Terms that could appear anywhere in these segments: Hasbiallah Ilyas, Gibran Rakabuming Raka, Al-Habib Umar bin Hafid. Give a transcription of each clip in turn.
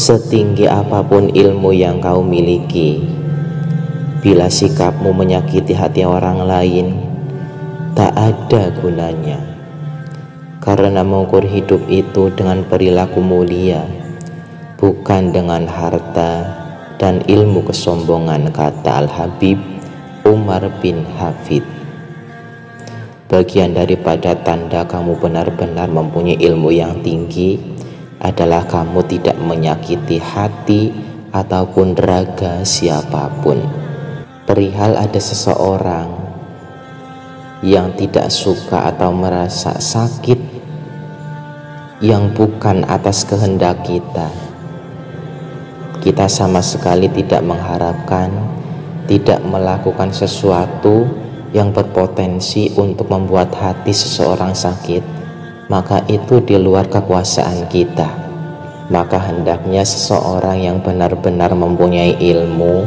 Setinggi apapun ilmu yang kau miliki, bila sikapmu menyakiti hati orang lain, tak ada gunanya. Karena mengukur hidup itu dengan perilaku mulia, bukan dengan harta dan ilmu kesombongan, kata Al-Habib Umar bin Hafid. Bagian daripada tanda kamu benar-benar mempunyai ilmu yang tinggi adalah kamu tidak menyakiti hati ataupun raga siapapun. Perihal ada seseorang yang tidak suka atau merasa sakit yang bukan atas kehendak kita, kita sama sekali tidak mengharapkan, tidak melakukan sesuatu yang berpotensi untuk membuat hati seseorang sakit, maka itu di luar kekuasaan kita. Maka hendaknya seseorang yang benar-benar mempunyai ilmu,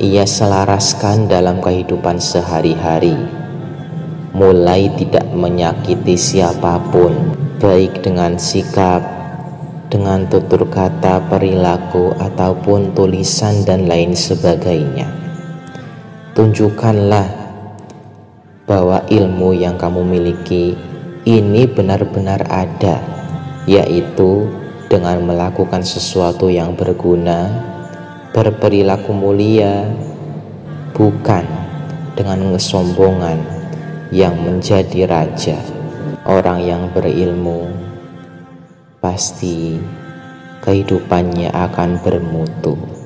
ia selaraskan dalam kehidupan sehari-hari, mulai tidak menyakiti siapapun, baik dengan sikap, dengan tutur kata, perilaku, ataupun tulisan dan lain sebagainya. Tunjukkanlah bahwa ilmu yang kamu miliki ini benar-benar ada, yaitu dengan melakukan sesuatu yang berguna, berperilaku mulia, bukan dengan kesombongan yang menjadi raja. Orang yang berilmu pasti kehidupannya akan bermutu.